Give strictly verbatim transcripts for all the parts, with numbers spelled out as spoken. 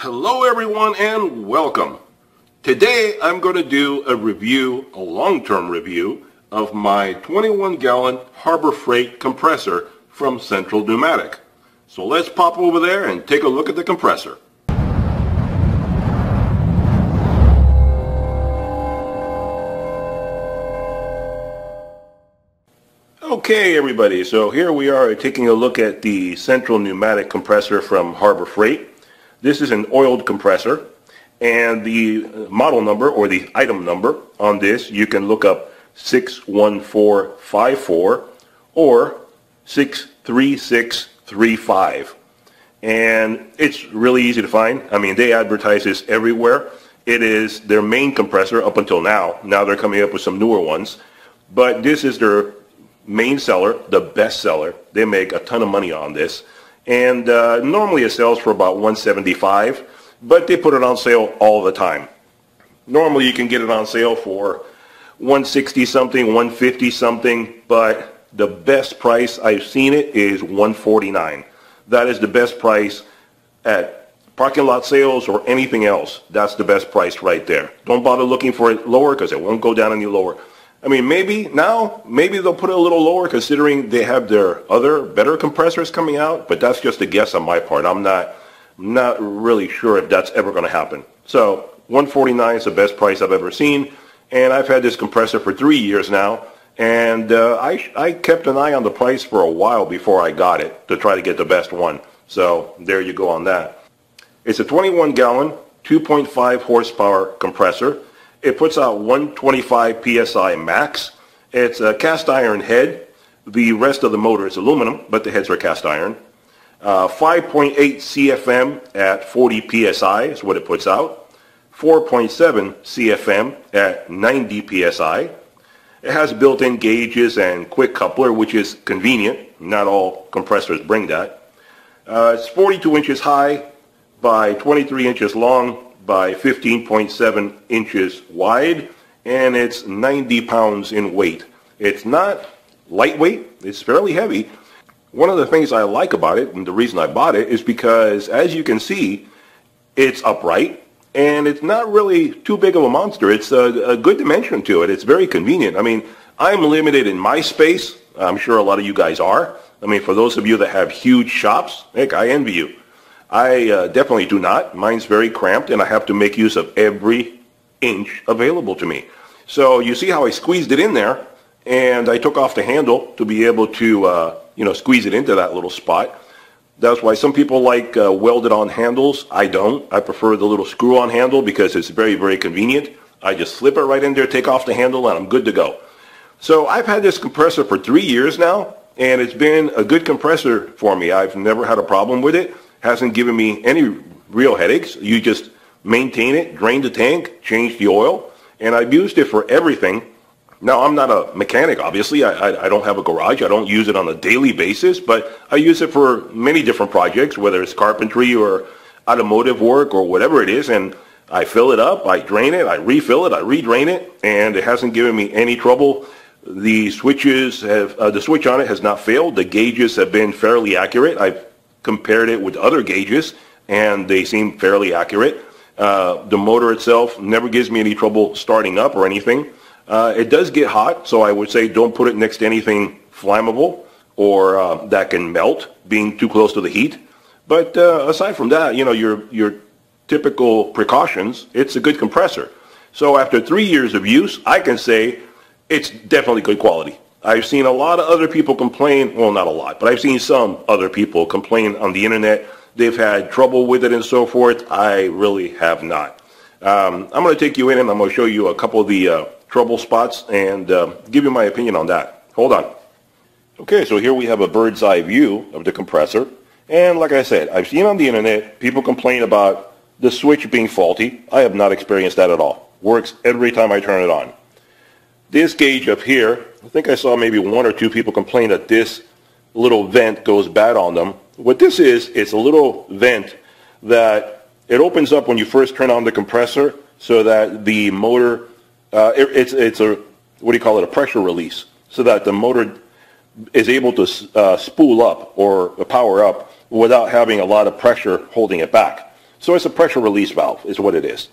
Hello everyone and welcome. Today I'm going to do a review, a long-term review, of my twenty-one gallon Harbor Freight compressor from Central Pneumatic. So let's pop over there and take a look at the compressor. Okay everybody, so here we are taking a look at the Central Pneumatic compressor from Harbor Freight. This is an oiled compressor, and the model number or the item number on this you can look up six one four five four or six three six three five, and it's really easy to find. I mean, they advertise this everywhere. It is their main compressor up until now. Now they're coming up with some newer ones, but this is their main seller, the best seller. They make a ton of money on this. And uh, normally it sells for about one seventy-five, but they put it on sale all the time. Normally you can get it on sale for one sixty something, one fifty something, but the best price I've seen it is one forty-nine. That is the best price at parking lot sales or anything else. That's the best price right there. Don't bother looking for it lower because it won't go down any lower. I mean, maybe now, maybe they'll put it a little lower considering they have their other better compressors coming out, but that's just a guess on my part. I'm not not really sure if that's ever going to happen. So one forty-nine is the best price I've ever seen, and I've had this compressor for three years now, and uh, I, I kept an eye on the price for a while before I got it to try to get the best one. So there you go on that. It's a twenty-one gallon, two point five horsepower compressor. It puts out one twenty-five P S I max. It's a cast iron head. The rest of the motor is aluminum, but the heads are cast iron. Uh, five point eight C F M at forty P S I is what it puts out. four point seven C F M at ninety P S I. It has built-in gauges and quick coupler, which is convenient. Not all compressors bring that. Uh, it's forty-two inches high by twenty-three inches long by fifteen point seven inches wide, and it's ninety pounds in weight. It's not lightweight, it's fairly heavy. One of the things I like about it, and the reason I bought it, is because as you can see, it's upright and it's not really too big of a monster. It's a, a good dimension to it. It's very convenient. I mean, I'm limited in my space. I'm sure a lot of you guys are. I mean, for those of you that have huge shops, heck, I envy you. I uh, definitely do not. Mine's very cramped, and I have to make use of every inch available to me. So you see how I squeezed it in there, and I took off the handle to be able to uh, you know, squeeze it into that little spot. That's why some people like uh, welded on handles. I don't. I prefer the little screw on handle because it's very, very convenient. I just slip it right in there, take off the handle, and I'm good to go. So I've had this compressor for three years now, and it's been a good compressor for me. I've never had a problem with it. Hasn't given me any real headaches. You just maintain it, drain the tank, change the oil, and I've used it for everything. Now, I'm not a mechanic, obviously. I, I, I don't have a garage. I don't use it on a daily basis, but I use it for many different projects, whether it's carpentry or automotive work or whatever it is, and I fill it up, I drain it, I refill it, I redrain it, and it hasn't given me any trouble. The switches have, uh, the switch on it has not failed. The gauges have been fairly accurate. I've compared it with other gauges, and they seem fairly accurate. Uh, the motor itself never gives me any trouble starting up or anything. Uh, it does get hot, so I would say don't put it next to anything flammable or uh, that can melt, being too close to the heat. But uh, aside from that, you know, your, your typical precautions, it's a good compressor. So after three years of use, I can say it's definitely good quality. I've seen a lot of other people complain, well, not a lot, but I've seen some other people complain on the internet. They've had trouble with it and so forth. I really have not. Um, I'm going to take you in and I'm going to show you a couple of the uh, trouble spots and uh, give you my opinion on that. Hold on. Okay, so here we have a bird's eye view of the compressor. And like I said, I've seen on the internet people complain about the switch being faulty. I have not experienced that at all. Works every time I turn it on. This gauge up here, I think I saw maybe one or two people complain that this little vent goes bad on them. What this is, it's a little vent that it opens up when you first turn on the compressor so that the motor, uh, it, it's, it's a, what do you call it, a pressure release, so that the motor is able to uh, spool up or power up without having a lot of pressure holding it back. So it's a pressure release valve is what it is.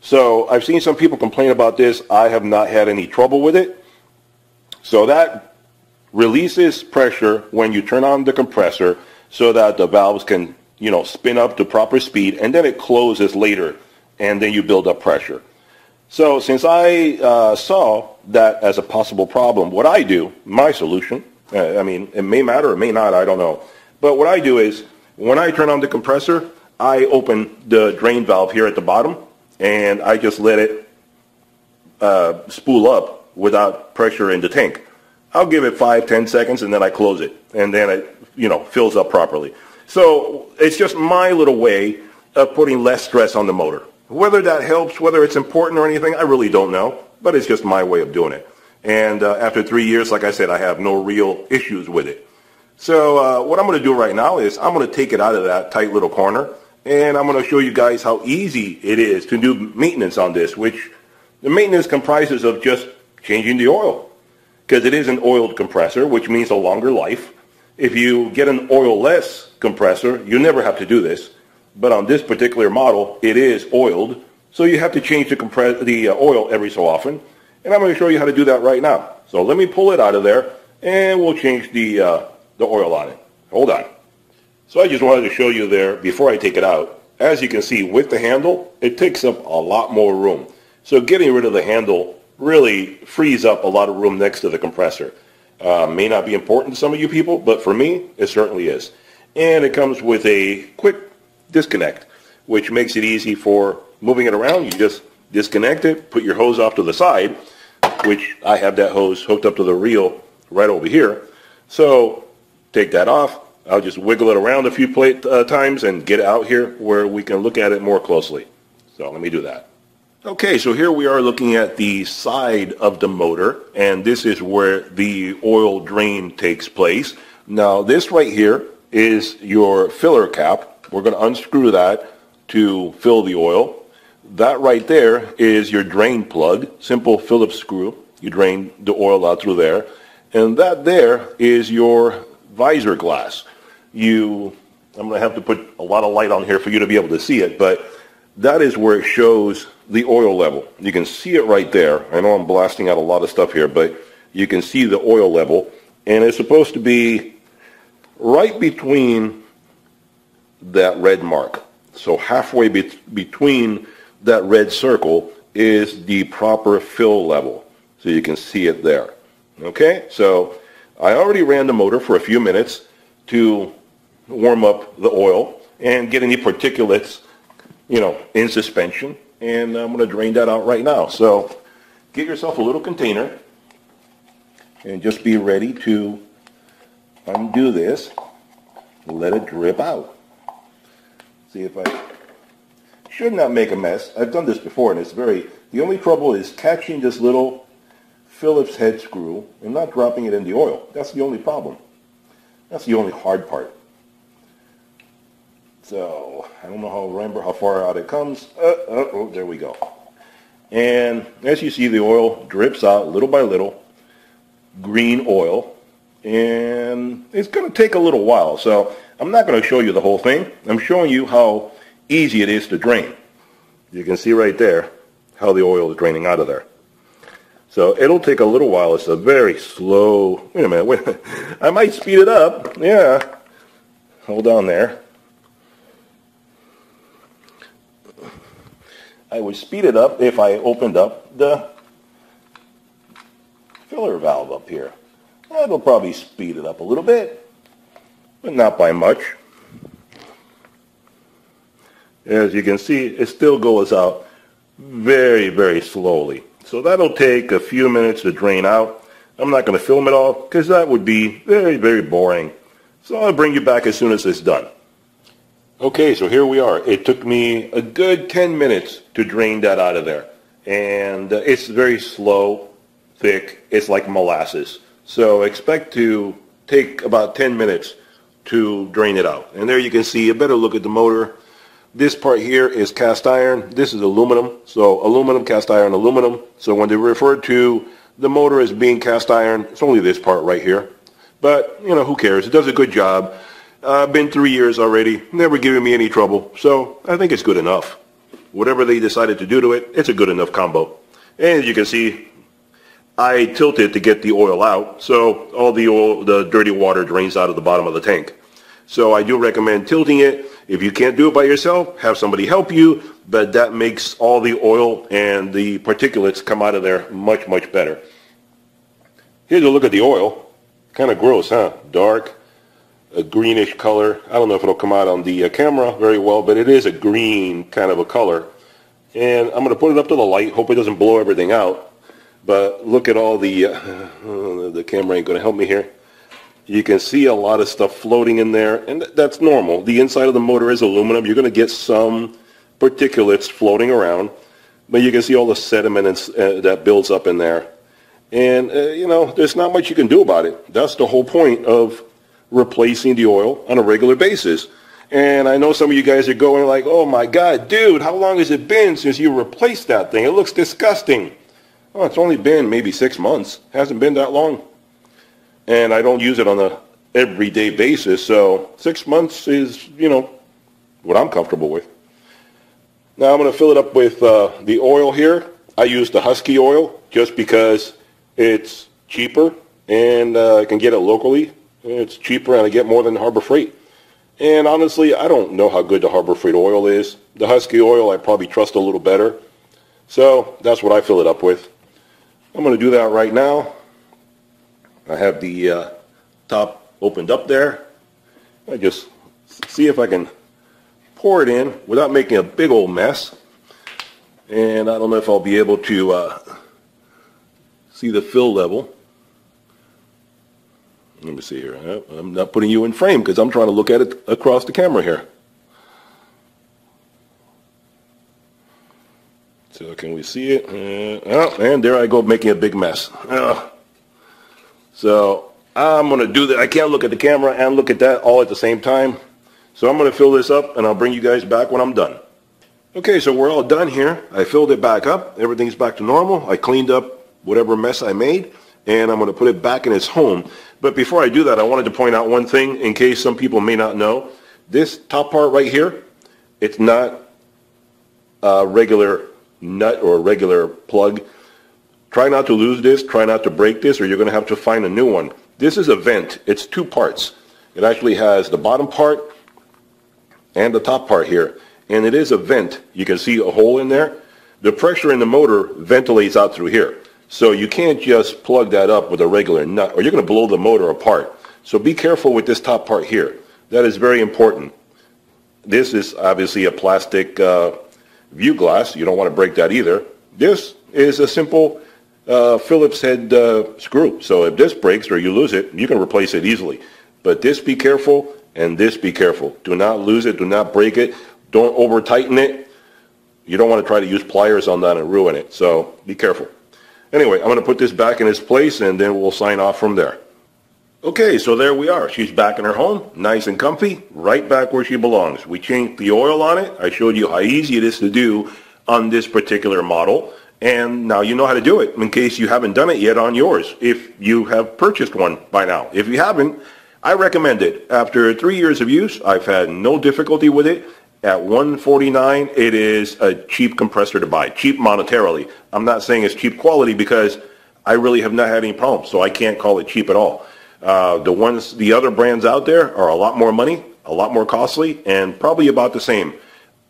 So I've seen some people complain about this. I have not had any trouble with it. So that releases pressure when you turn on the compressor so that the valves can, you know, spin up to proper speed, and then it closes later, and then you build up pressure. So since I uh, saw that as a possible problem, what I do, my solution, uh, I mean, it may matter, it may not, I don't know. But what I do is, when I turn on the compressor, I open the drain valve here at the bottom, and I just let it uh, spool up without pressure in the tank. I'll give it five, ten seconds, and then I close it, and then it, you know, fills up properly. So it's just my little way of putting less stress on the motor. Whether that helps, whether it's important or anything, I really don't know, but it's just my way of doing it. And uh, after three years, like I said, I have no real issues with it. So uh, what I'm going to do right now is I'm going to take it out of that tight little corner, and I'm going to show you guys how easy it is to do maintenance on this, which the maintenance comprises of just changing the oil, because it is an oiled compressor, which means a longer life. If you get an oil-less compressor, you never have to do this. But on this particular model, it is oiled, so you have to change the, compress the oil every so often. And I'm going to show you how to do that right now. So let me pull it out of there, and we'll change the, uh, the oil on it. Hold on. So I just wanted to show you there, before I take it out, as you can see with the handle, it takes up a lot more room. So getting rid of the handle really frees up a lot of room next to the compressor. Uh, may not be important to some of you people, but for me, it certainly is. And it comes with a quick disconnect, which makes it easy for moving it around. You just disconnect it, put your hose off to the side, which I have that hose hooked up to the reel right over here. So take that off. I'll just wiggle it around a few plate, uh, times and get it out here where we can look at it more closely. So let me do that. Okay, so here we are looking at the side of the motor, and this is where the oil drain takes place. Now this right here is your filler cap. We're going to unscrew that to fill the oil. That right there is your drain plug, simple Phillips screw. You drain the oil out through there. And that there is your visor glass. You, I'm going to have to put a lot of light on here for you to be able to see it, but that is where it shows the oil level. You can see it right there. I know I'm blasting out a lot of stuff here, but you can see the oil level. And it's supposed to be right between that red mark. So halfway be between that red circle is the proper fill level. So you can see it there. Okay, so I already ran the motor for a few minutes to warm up the oil and get any particulates, you know, in suspension. And I'm going to drain that out right now. So get yourself a little container and just be ready to undo this. Let it drip out. See if I should not make a mess. I've done this before, and it's very, the only trouble is catching this little Phillips head screw and not dropping it in the oil. That's the only problem. That's the only hard part. So I don't know how, remember how far out it comes. Uh, uh, oh, there we go. And as you see, the oil drips out little by little, green oil, and it's going to take a little while. So I'm not going to show you the whole thing. I'm showing you how easy it is to drain. You can see right there how the oil is draining out of there. So it'll take a little while. It's a very slow... Wait a minute. Wait a minute. I might speed it up. Yeah. Hold on there. I would speed it up if I opened up the filler valve up here. That'll probably speed it up a little bit. But not by much. As you can see, it still goes out very, very slowly. So that'll take a few minutes to drain out. I'm not going to film it all because that would be very, very boring. So I'll bring you back as soon as it's done. Okay, so here we are. It took me a good ten minutes to drain that out of there. And it's very slow, thick. It's like molasses. So expect to take about ten minutes to drain it out. And there you can see a better look at the motor. This part here is cast iron. This is aluminum. So aluminum, cast iron, aluminum. So when they refer to the motor as being cast iron, it's only this part right here. But, you know, who cares? It does a good job. Uh, been three years already, never giving me any trouble, so I think it's good enough. Whatever they decided to do to it, it's a good enough combo. And as you can see, I tilt it to get the oil out, so all the oil, the dirty water drains out of the bottom of the tank. So I do recommend tilting it. If you can't do it by yourself, have somebody help you, but that makes all the oil and the particulates come out of there much, much better. Here's a look at the oil. Kind of gross, huh? Dark, a greenish color. I don't know if it'll come out on the uh, camera very well, but it is a green kind of a color. And I'm going to put it up to the light, hope it doesn't blow everything out. But look at all the, uh, oh, the camera ain't going to help me here. You can see a lot of stuff floating in there, and th that's normal. The inside of the motor is aluminum. You're going to get some particulates floating around, but you can see all the sediment and, uh, that builds up in there. And, uh, you know, there's not much you can do about it. That's the whole point of replacing the oil on a regular basis. And I know some of you guys are going like, oh my God, dude, how long has it been since you replaced that thing? It looks disgusting. Oh, it's only been maybe six months. Hasn't been that long. And I don't use it on a everyday basis, so six months is, you know, what I'm comfortable with. Now I'm going to fill it up with uh, the oil here. I use the Husky oil just because it's cheaper and uh, I can get it locally. It's cheaper and I get more than Harbor Freight. And honestly, I don't know how good the Harbor Freight oil is. The Husky oil I probably trust a little better. So that's what I fill it up with. I'm going to do that right now. I have the uh, top opened up there. I just see if I can pour it in without making a big old mess. And I don't know if I'll be able to uh, see the fill level. Let me see here. I'm not putting you in frame because I'm trying to look at it across the camera here. So can we see it? Uh, oh, and there I go making a big mess. Uh, so I'm going to do that. I can't look at the camera and look at that all at the same time. So I'm going to fill this up and I'll bring you guys back when I'm done. Okay, so we're all done here. I filled it back up. Everything's back to normal. I cleaned up whatever mess I made and I'm going to put it back in its home. But before I do that, I wanted to point out one thing in case some people may not know. This top part right here, it's not a regular nut or a regular plug. Try not to lose this, try not to break this, or you're going to have to find a new one. This is a vent. It's two parts. It actually has the bottom part and the top part here, and it is a vent. You can see a hole in there. The pressure in the motor ventilates out through here, so you can't just plug that up with a regular nut or you're going to blow the motor apart. So be careful with this top part here. That is very important. This is obviously a plastic uh, view glass. You don't want to break that either. This is a simple uh, Phillips head uh, screw, so if this breaks or you lose it, you can replace it easily. But this, be careful, and this, be careful. Do not lose it, do not break it, don't over tighten it. You don't want to try to use pliers on that and ruin it, so be careful. Anyway, I'm going to put this back in its place and then we'll sign off from there. Okay, so there we are. She's back in her home, nice and comfy, right back where she belongs. We changed the oil on it. I showed you how easy it is to do on this particular model, and now you know how to do it in case you haven't done it yet on yours, if you have purchased one by now. If you haven't, I recommend it. After three years of use, I've had no difficulty with it. At one forty-nine, it is a cheap compressor to buy, cheap monetarily. I'm not saying it's cheap quality because I really have not had any problems, so I can't call it cheap at all. Uh, the ones, the other brands out there are a lot more money, a lot more costly, and probably about the same.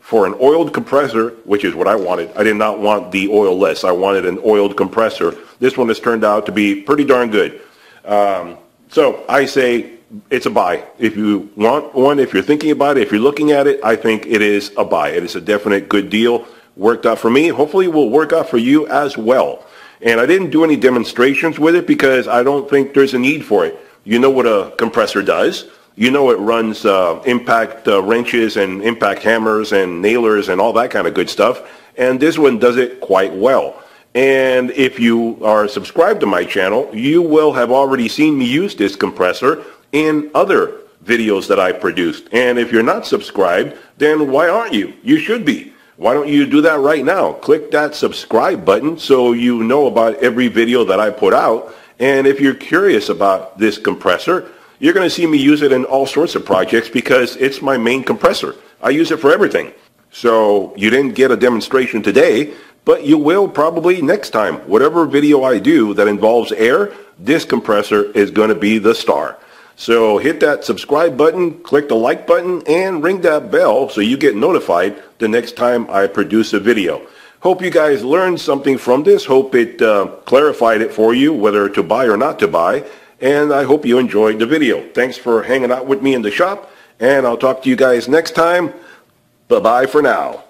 For an oiled compressor, which is what I wanted, I did not want the oil-less. I wanted an oiled compressor. This one has turned out to be pretty darn good. Um, so I say it's a buy. If you want one, if you're thinking about it, if you're looking at it, I think it is a buy. It is a definite good deal. Worked out for me. Hopefully it will work out for you as well. And I didn't do any demonstrations with it because I don't think there's a need for it. You know what a compressor does. You know it runs uh, impact uh, wrenches and impact hammers and nailers and all that kind of good stuff. And this one does it quite well. And if you are subscribed to my channel, you will have already seen me use this compressor in other videos that I produced. And if you're not subscribed, then why aren't you? You should be. Why don't you do that right now? Click that subscribe button so you know about every video that I put out. And if you're curious about this compressor, You're going to see me use it in all sorts of projects because it's my main compressor. I use it for everything. So you didn't get a demonstration today, but you will probably next time. Whatever video I do that involves air, this compressor is going to be the star. So hit that subscribe button, click the like button, and ring that bell so you get notified the next time I produce a video. Hope you guys learned something from this. Hope it uh, clarified it for you, whether to buy or not to buy. And I hope you enjoyed the video. Thanks for hanging out with me in the shop, and I'll talk to you guys next time. Bye-bye for now.